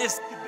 is